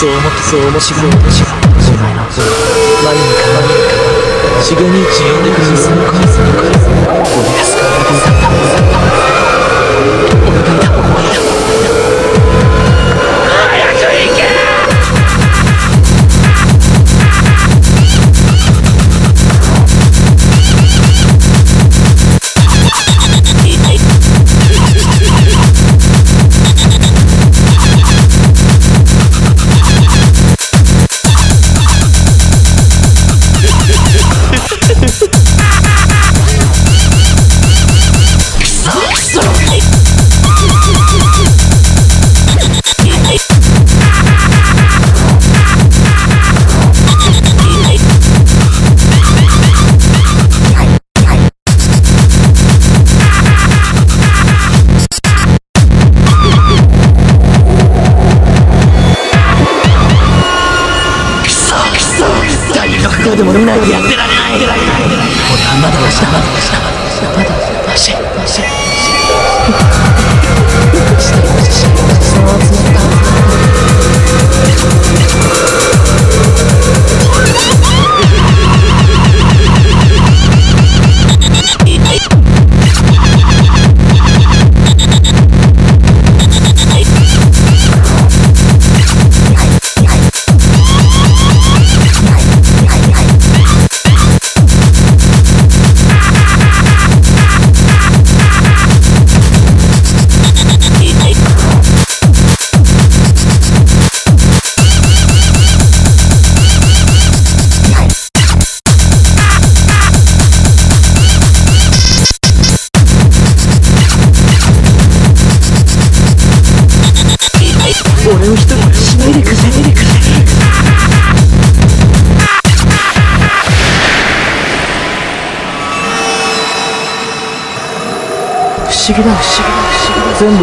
全部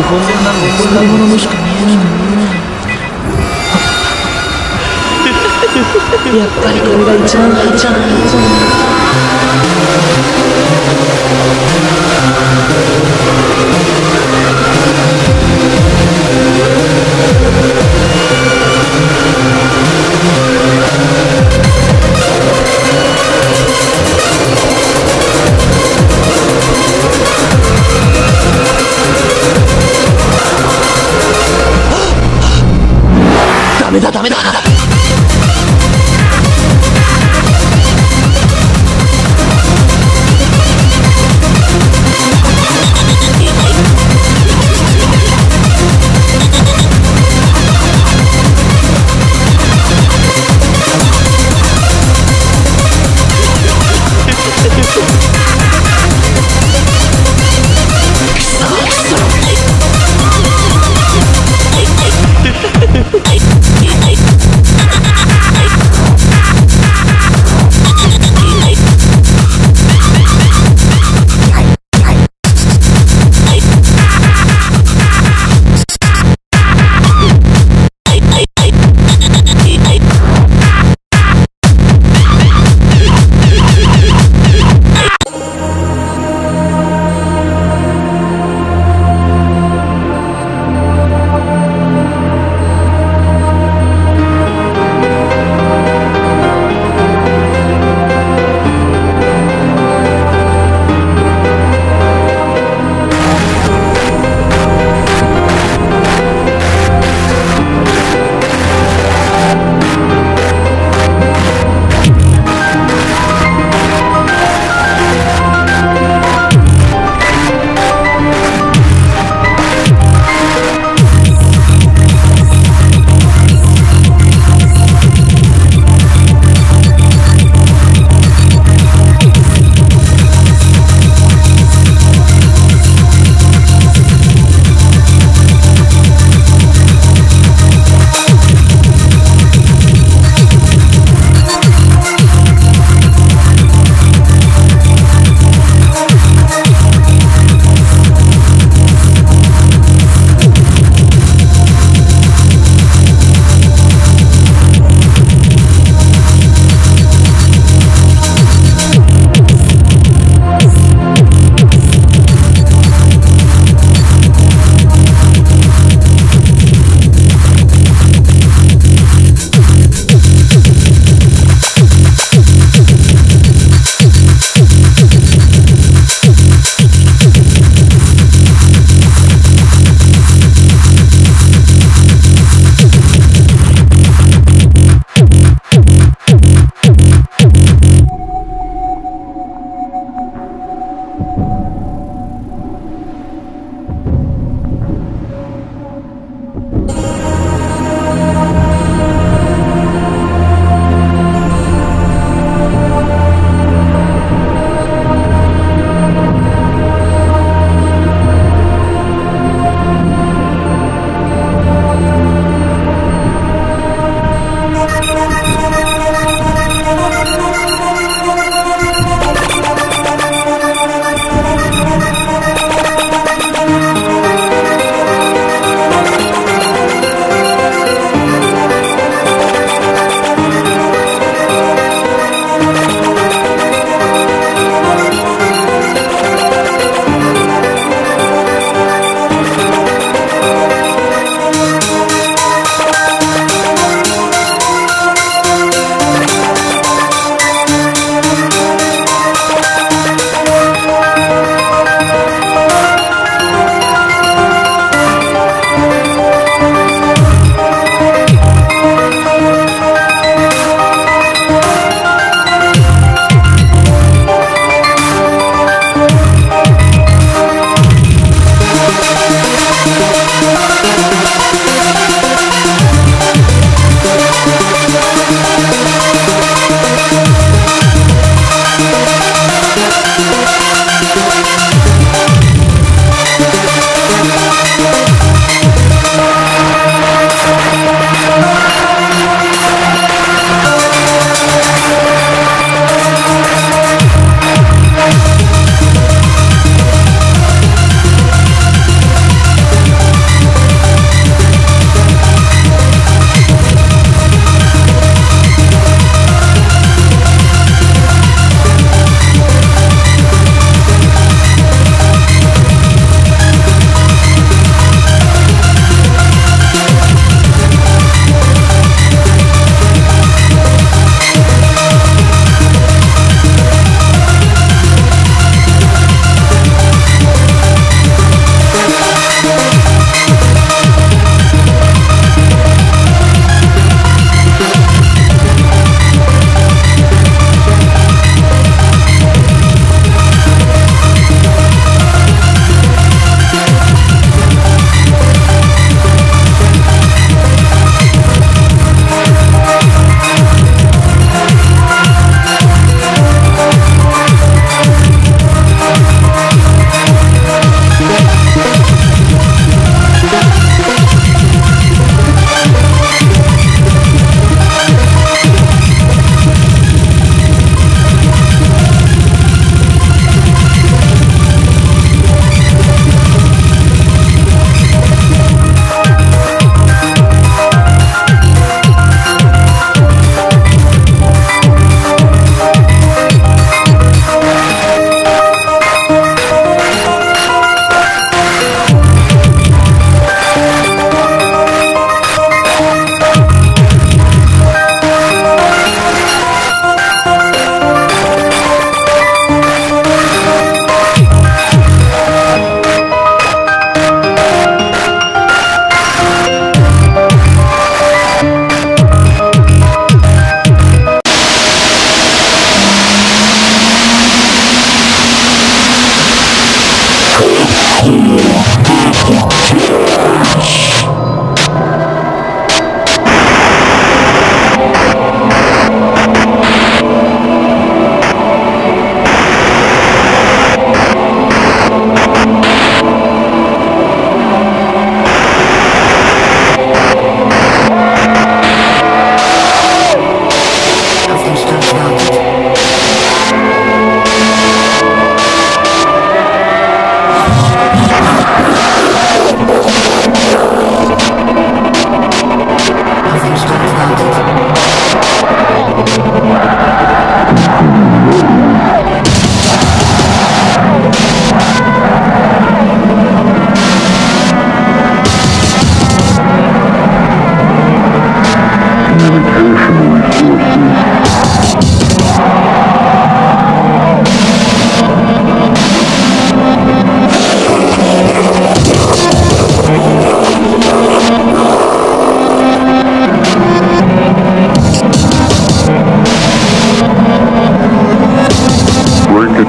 本音なんでこんなものにしか見えない。やっぱりこれが一番いいじゃ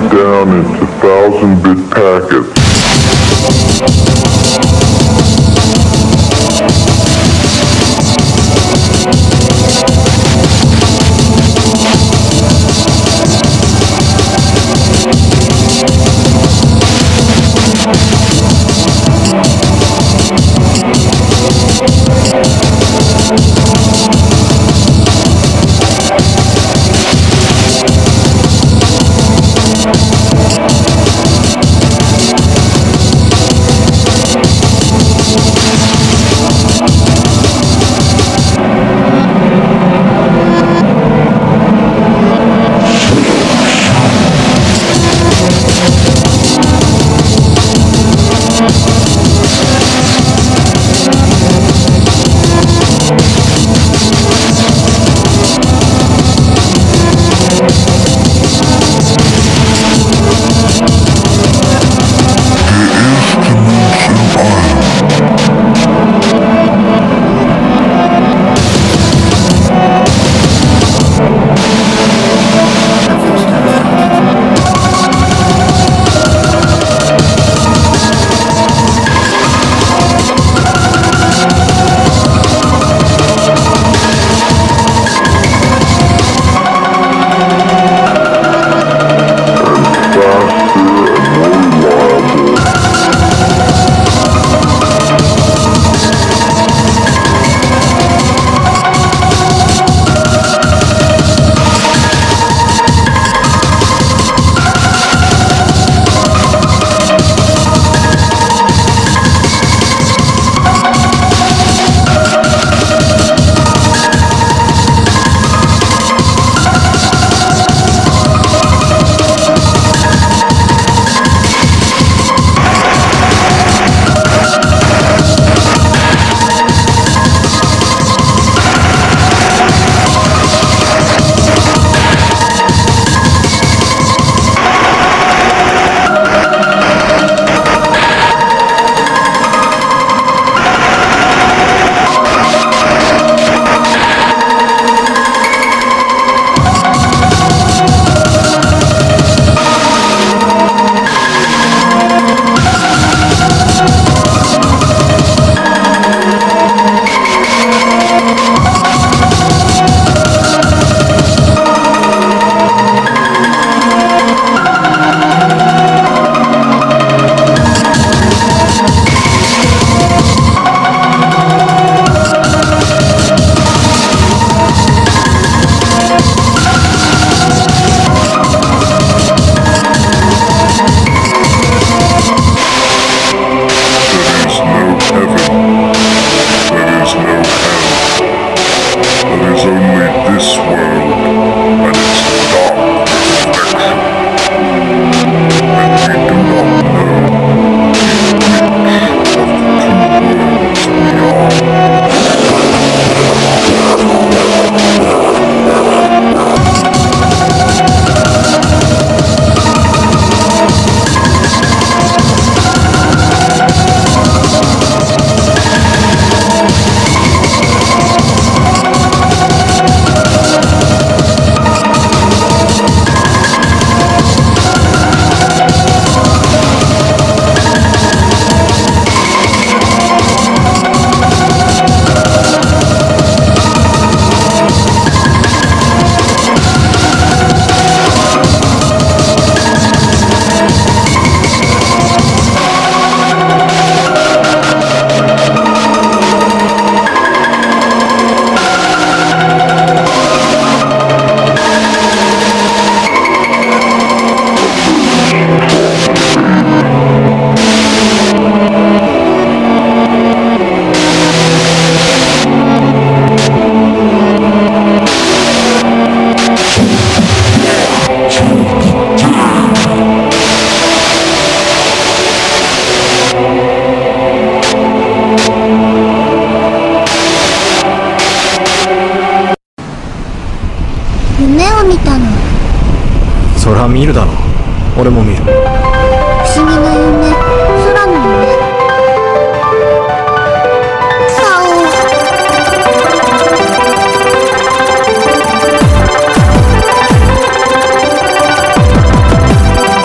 it down into 1000-bit packets.俺も見る。不思議な夢、空の夢。顔。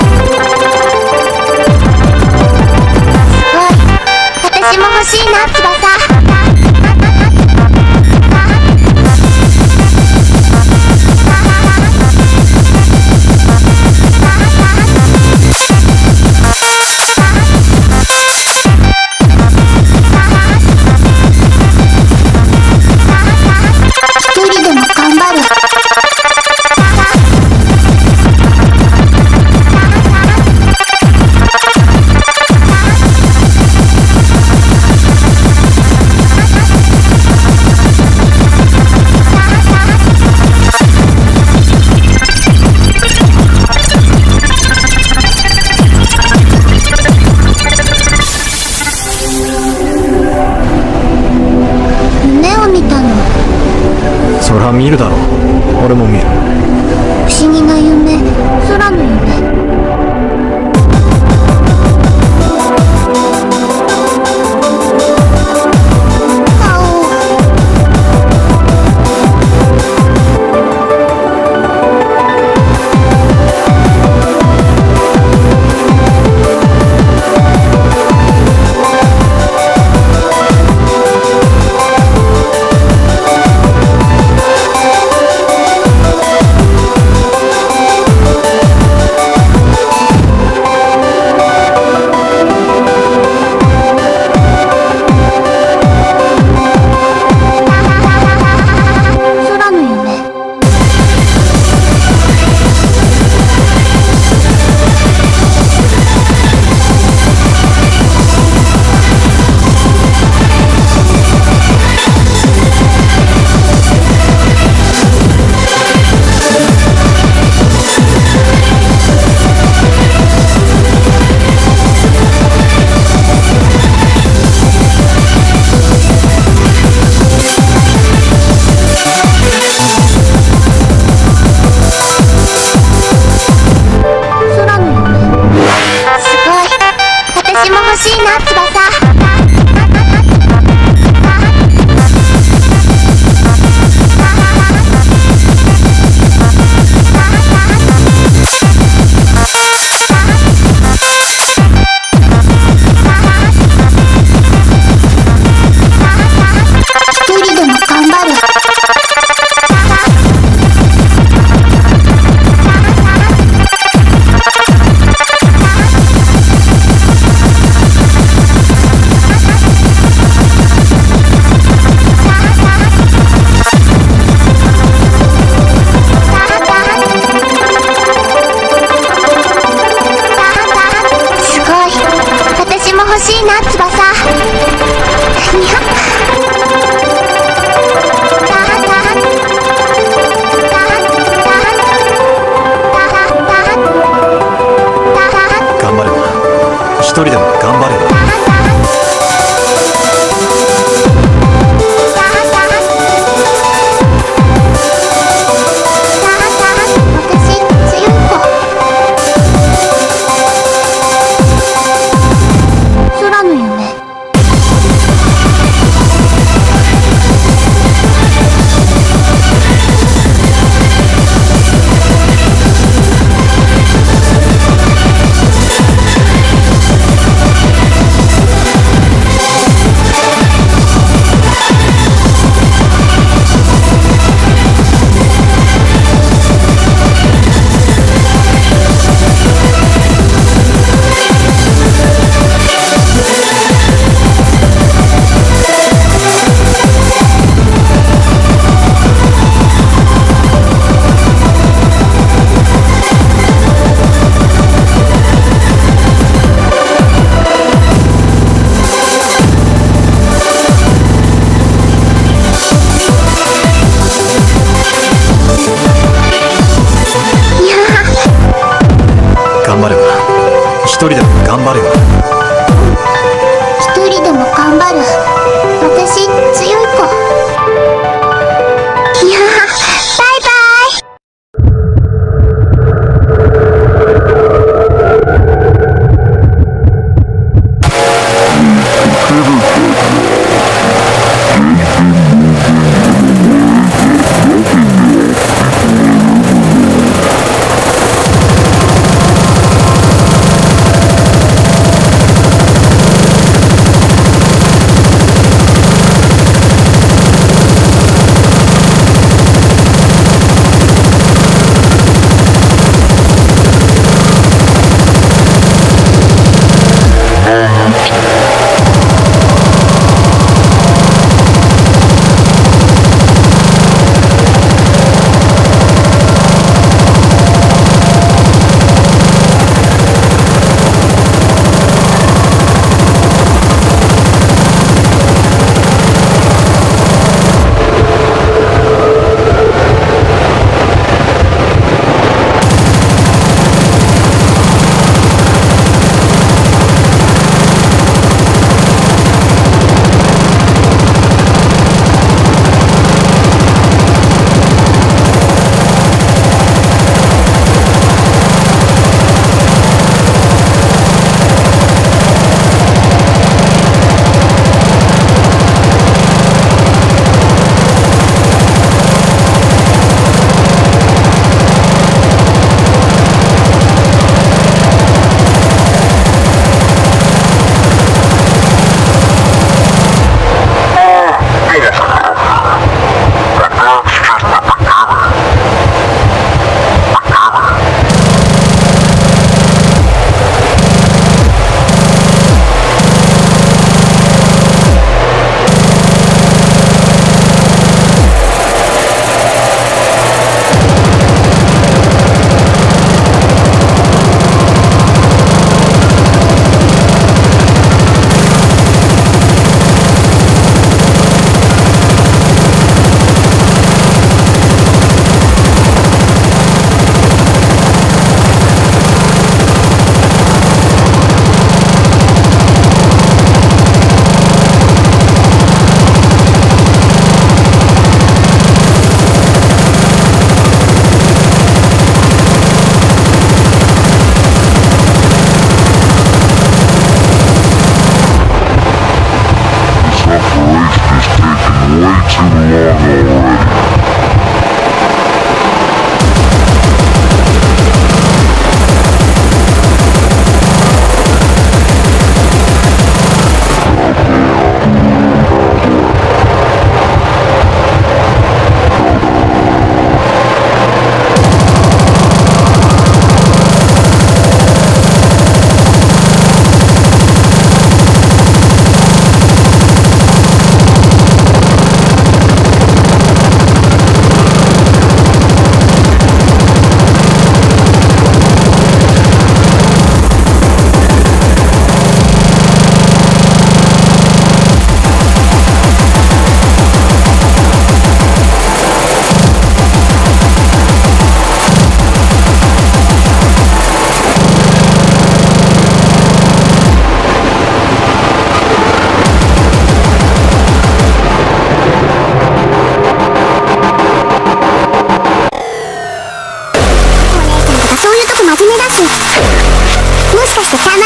ほしいな、翼。にゃ頑張れば、一人でも頑張れば。一人でも頑張るよ。一人でも頑張る。私、強い子。いや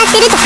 ってるとか。す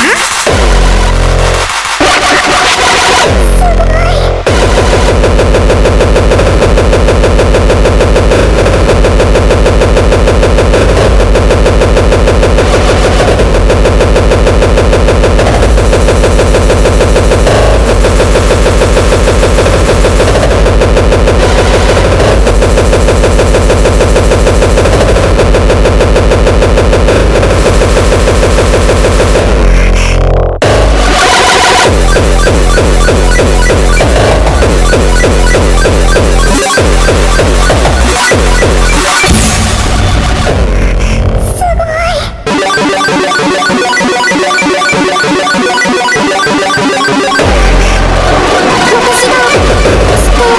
ごい。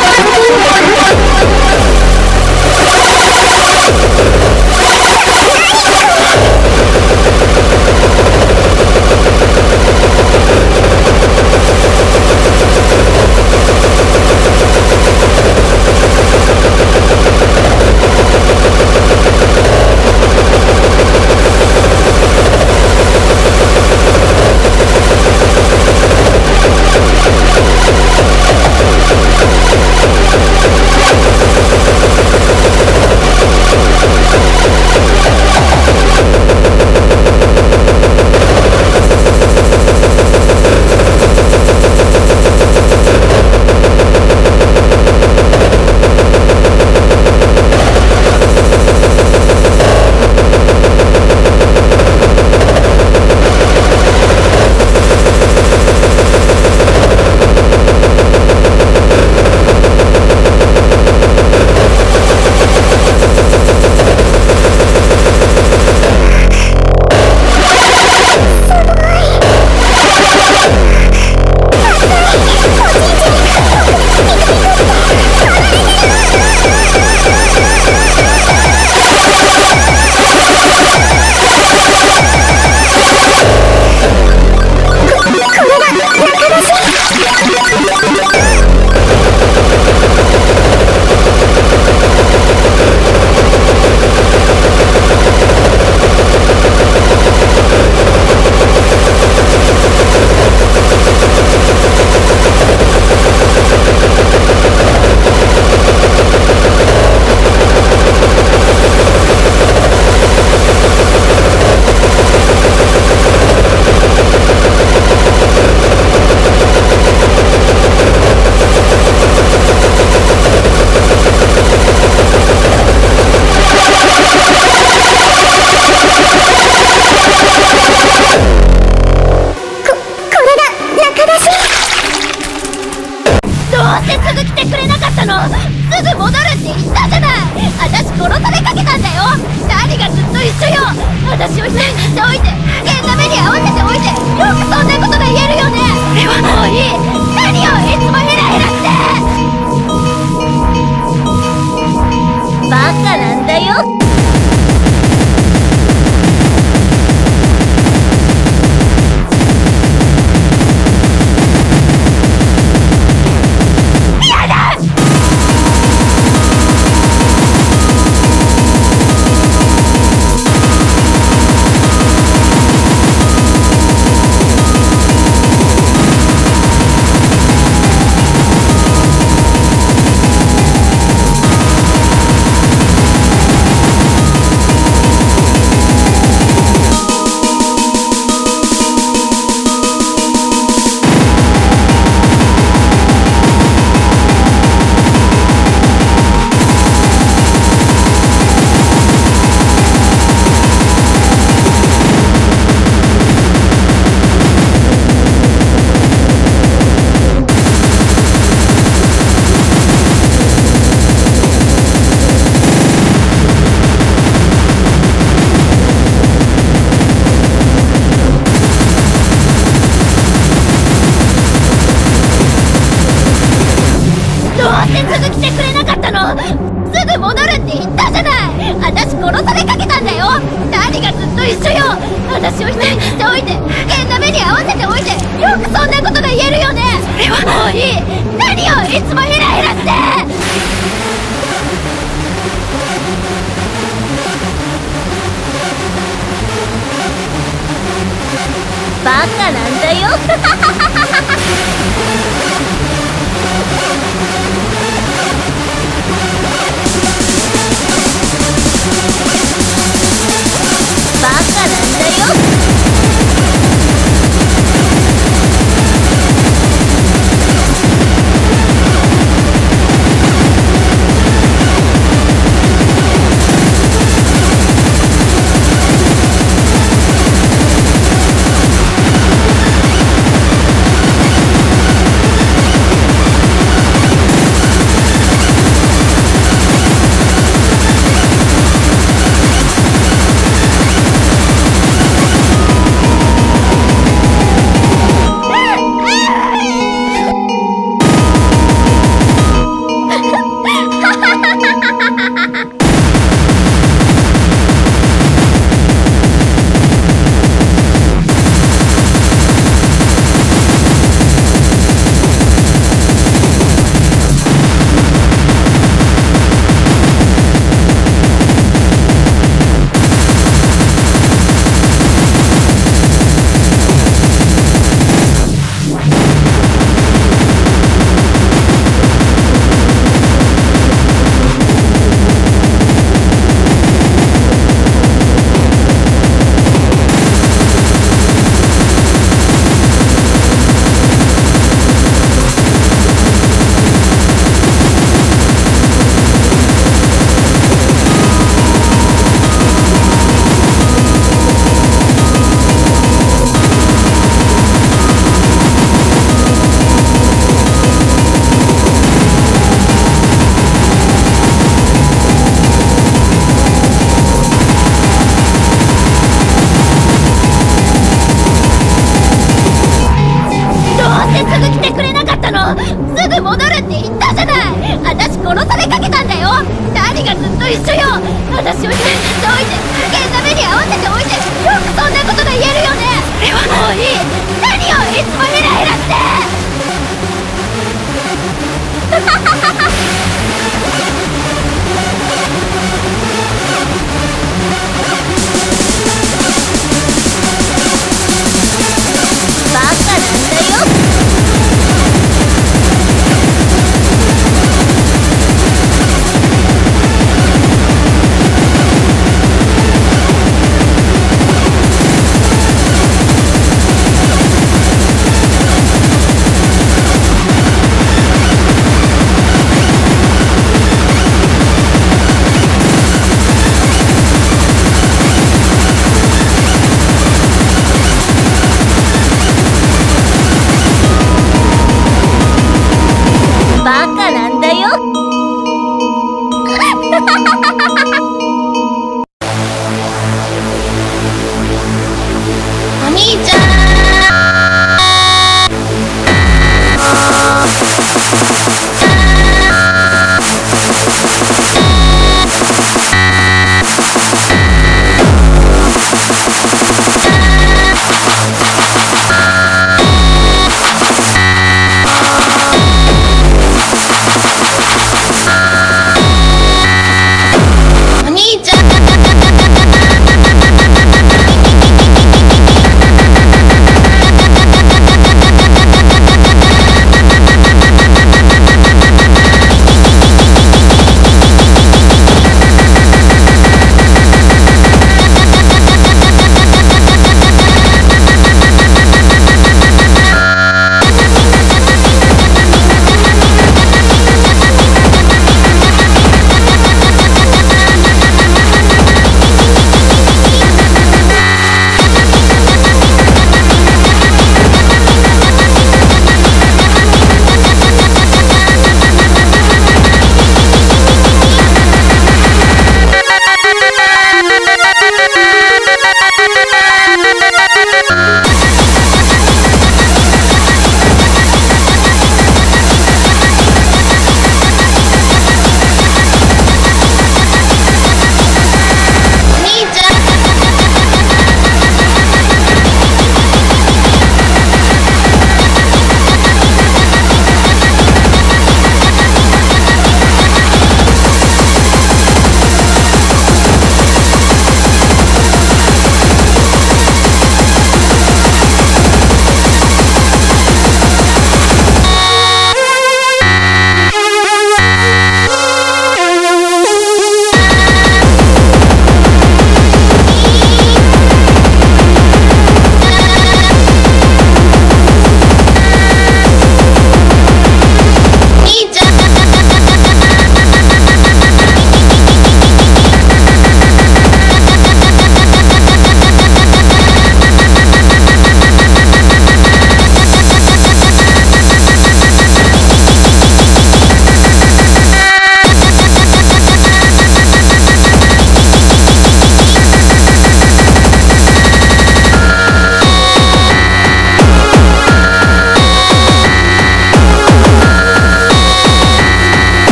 バカなんだよバカなんだよ。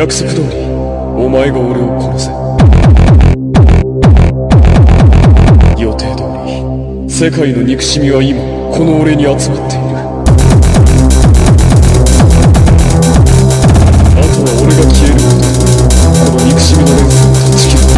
約束通りお前が俺を殺せ。予定通り世界の憎しみは今この俺に集まっている。あとは俺が消えること、この憎しみの連鎖を断ち切る。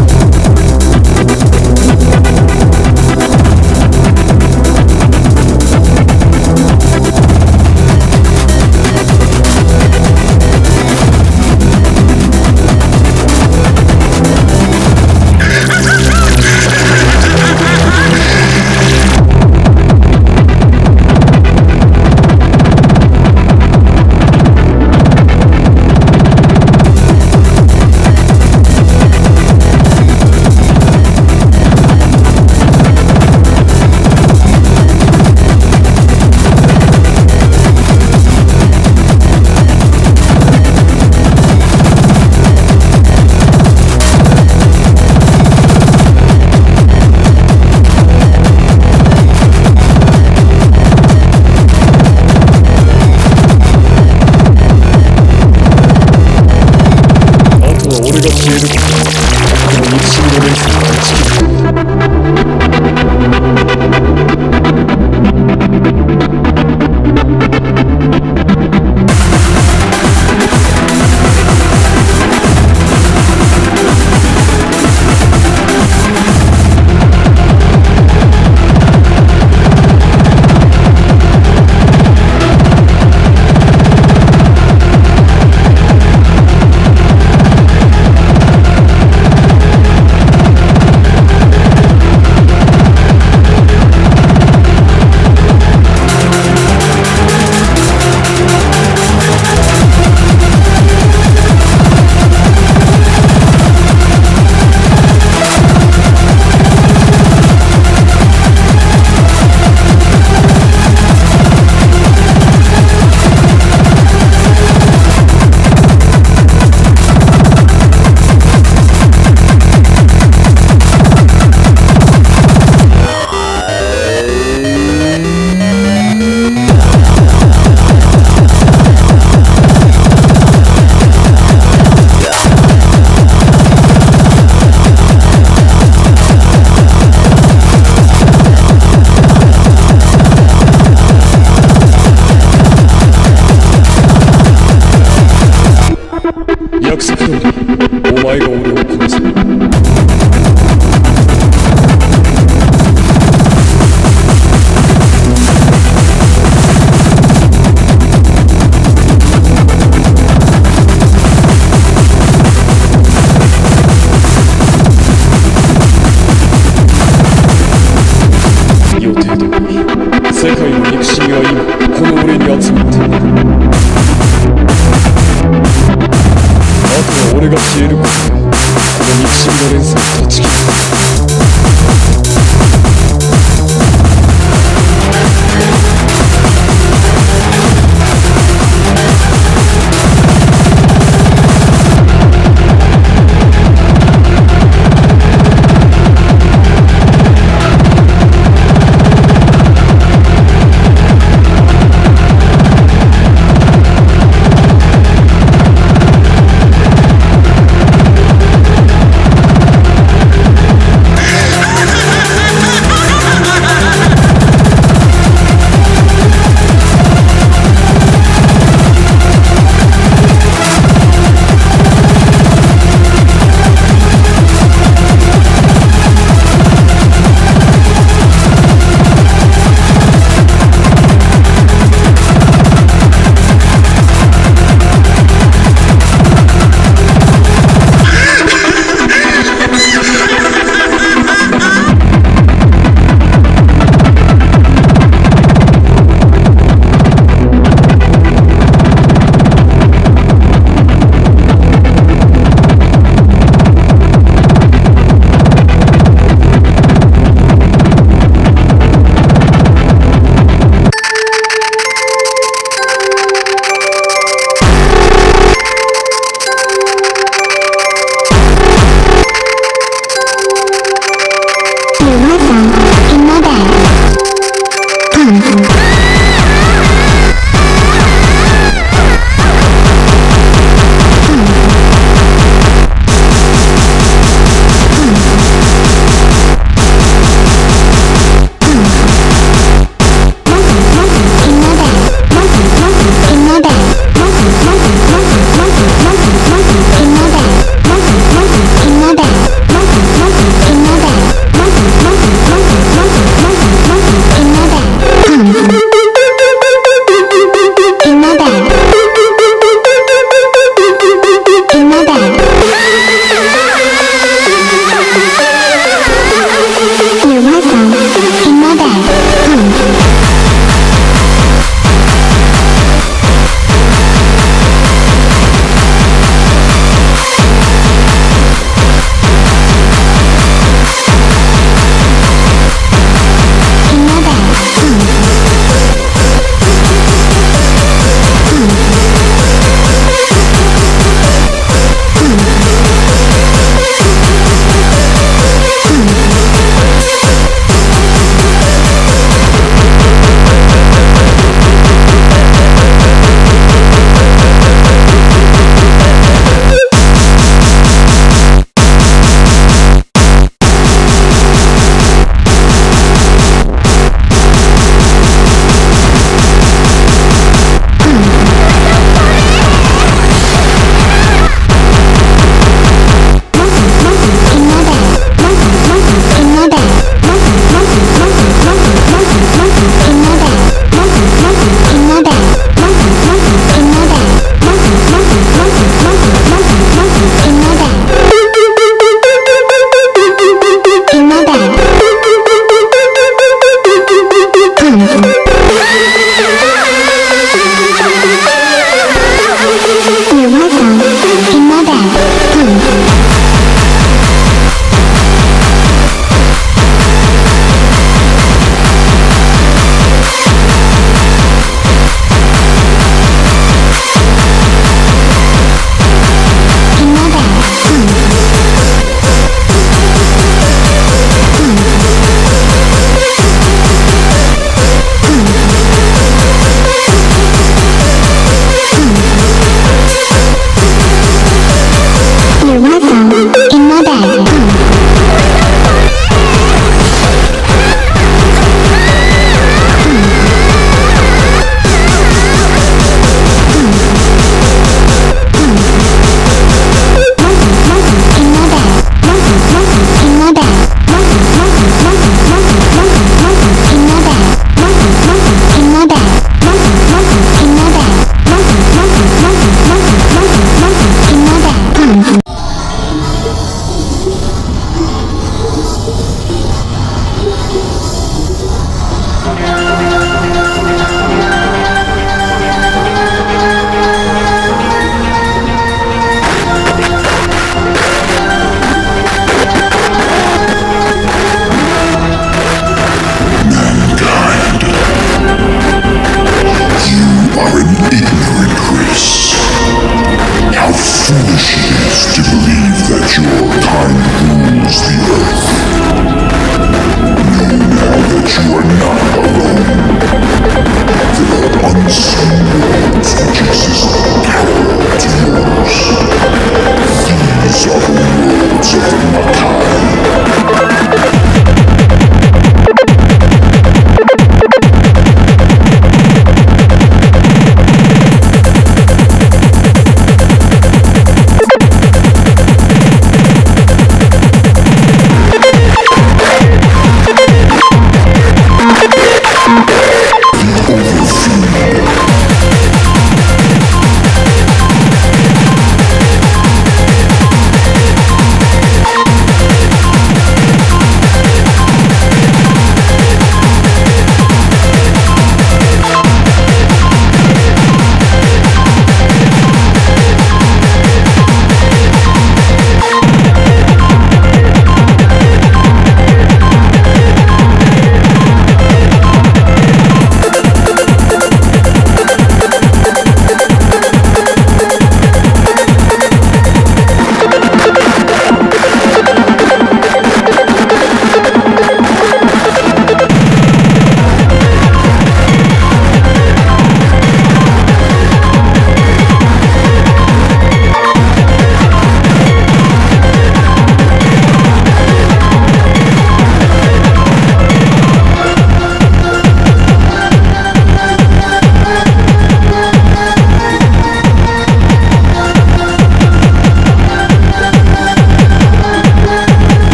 約束通りお前が俺を殺せ。予定通り世界の憎しみは今この俺に集まっている。俺が消えることでこの憎しみの連鎖を断ち切る。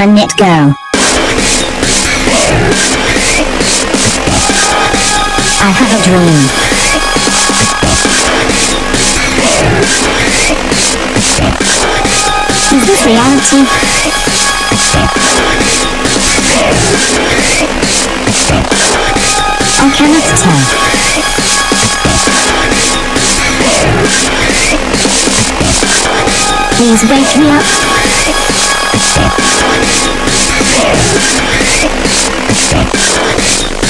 from N.E.E.T Go. I have a dream. Is this reality? I cannot tell. Please wake me up.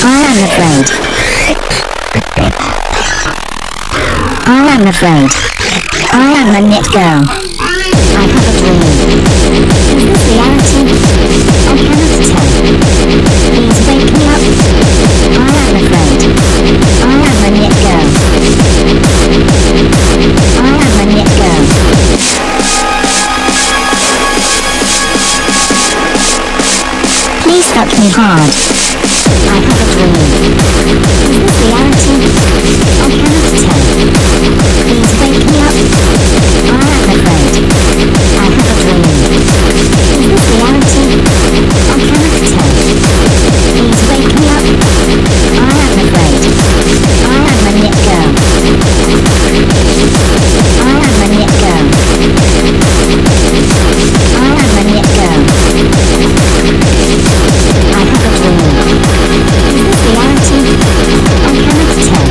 I am afraid. I am a N.E.E.T girl. I have a dream. Is this reality? I cannot tell. Please wake me up. I am afraid. I am a N.E.E.T girl. I am a N.E.E.T girl. Please fuck me hard. I have a dream. Is this reality? I cannot tell. Please wake me up. I am afraid. I have a dream. Is this reality? I cannot tell. Please wake me up. I am afraid. I am a N.E.E.T girl. I am a N.E.E.T girl. I am a N.E.E.T girl. I have a dream. Is this reality? I cannot tell. Please wake me up. I am afraid.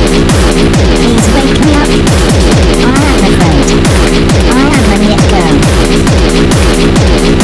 I am a N.E.E.T girl.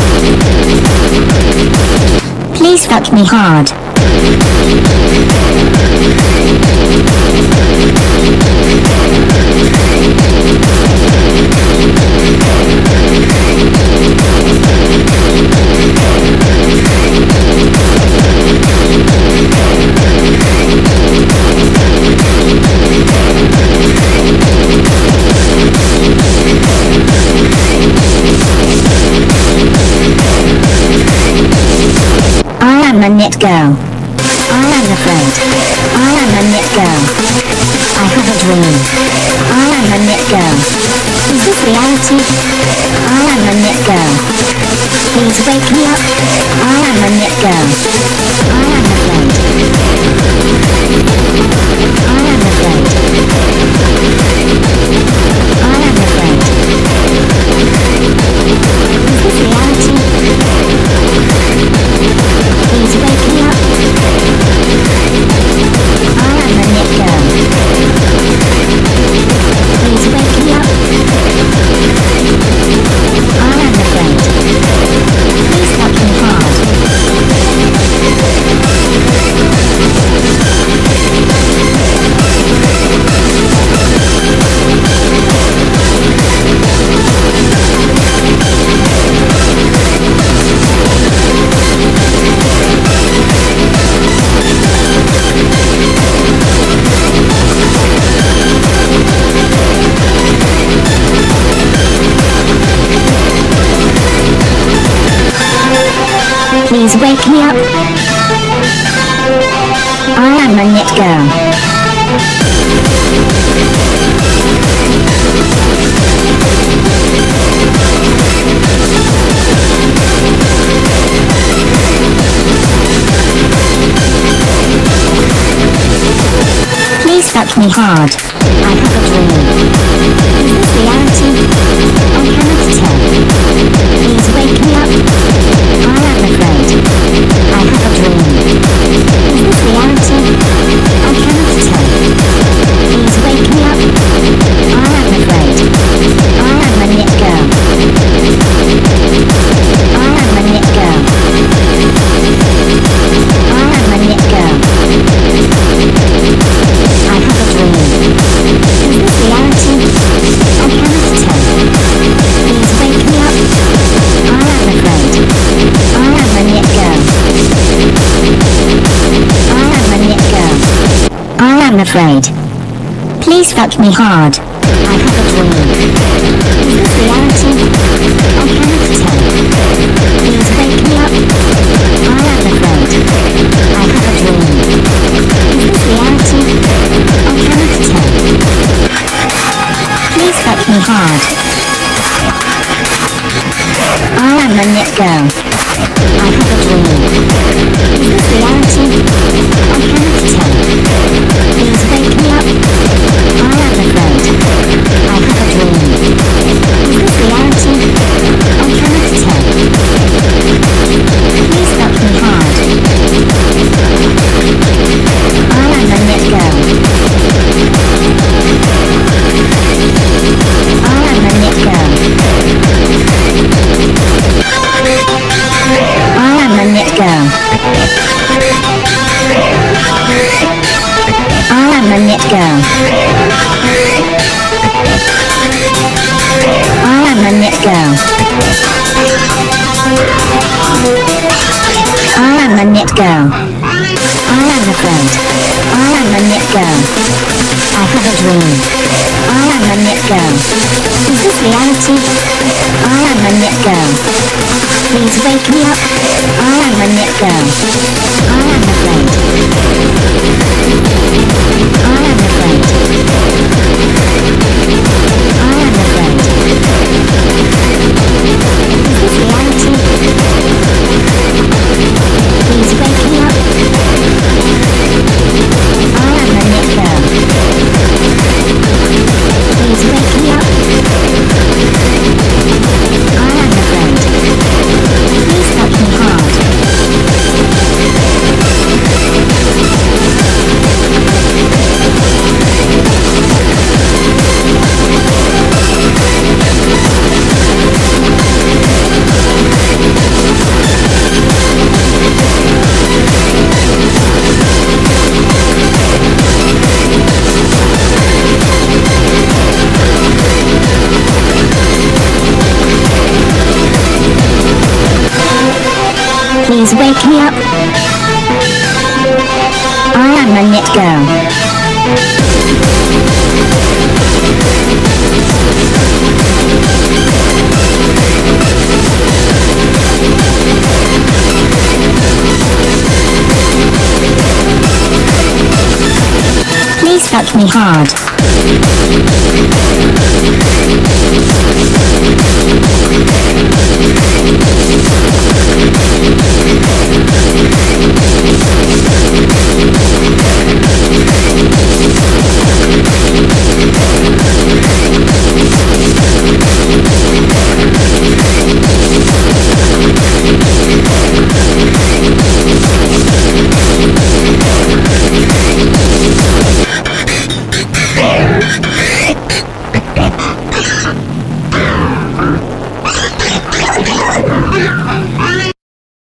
Please fuck me hard. I am a N.E.E.T girl. I am afraid. I am a N.E.E.T girl. I have a dream. I am a N.E.E.T girl. Is this reality? I am a N.E.E.T girl. Please wake me up. I am a N.E.E.T girl. I am afraid. I am afraid. I am afraid. Is this reality? Please wake me up. I am a N.E.E.T girl. Please wake me up. I am afraid. Please fuck me hard. Please wake me up. I am a N.E.E.T girl. Please fuck me hard. I have a dream. Is this reality? I cannot tell. Please wake me up. I am afraid. I have a dream. Is this reality? I cannot tell. Please wake me up. I am afraid. I am a N.E.E.T girl. I am a N.E.E.T girl. I am a N.E.E.T girl. I have a dream. Is this reality? I cannot tell. Please wake me up. I am afraid. I am a N.E.E.T girl. I am a N.E.E.T girl. I am afraid. Please fuck me hard. I have a dream. Is this reality? I cannot tell. Please wake me up. I am afraid. I have a dream. Is this reality? I cannot tell. Please fuck me hard. I am a N.E.E.T girl. I Let's go. I am a N.E.E.T girl. I am afraid. I am a N.E.E.T girl. I have a dream. I am a N.E.E.T girl. Is this reality? I am a N.E.E.T girl. Please wake me up. I am a N.E.E.T girl. I am afraid. I am afraid. I am afraid. Is this reality? Please wake me up. I am a N.E.E.T girl. Please wake me up. I am afraid. Please help me hard. Please wake me up. I am a N.E.E.T girl. Please fuck me hard.